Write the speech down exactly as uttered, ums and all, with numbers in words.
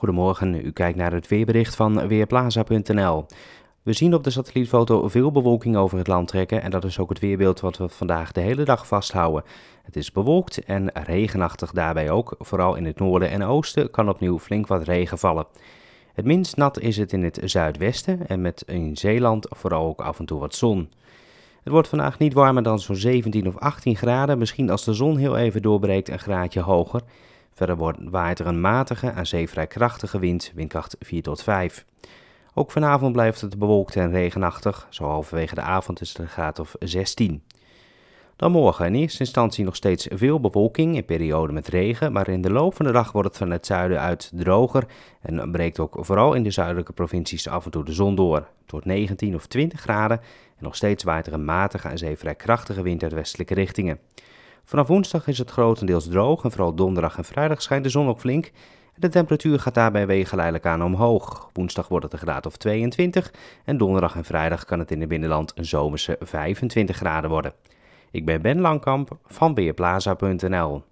Goedemorgen, u kijkt naar het weerbericht van Weerplaza punt n l. We zien op de satellietfoto veel bewolking over het land trekken en dat is ook het weerbeeld wat we vandaag de hele dag vasthouden. Het is bewolkt en regenachtig daarbij ook. Vooral in het noorden en oosten kan opnieuw flink wat regen vallen. Het minst nat is het in het zuidwesten en met in Zeeland vooral ook af en toe wat zon. Het wordt vandaag niet warmer dan zo'n zeventien of achttien graden, misschien als de zon heel even doorbreekt een graadje hoger. Verder waait er een matige aan zee vrij krachtige wind, windkracht vier tot vijf. Ook vanavond blijft het bewolkt en regenachtig, zo halverwege de avond is het een graad of zestien. Dan morgen in eerste instantie nog steeds veel bewolking in perioden met regen, maar in de loop van de dag wordt het van het zuiden uit droger en breekt ook vooral in de zuidelijke provincies af en toe de zon door. Tot negentien of twintig graden en nog steeds waait er een matige en zee vrij krachtige wind uit westelijke richtingen. Vanaf woensdag is het grotendeels droog en vooral donderdag en vrijdag schijnt de zon ook flink. De temperatuur gaat daarbij weer geleidelijk aan omhoog. Woensdag wordt het een graad of tweeëntwintig en donderdag en vrijdag kan het in het binnenland een zomerse vijfentwintig graden worden. Ik ben Ben Langkamp van Weerplaza punt n l.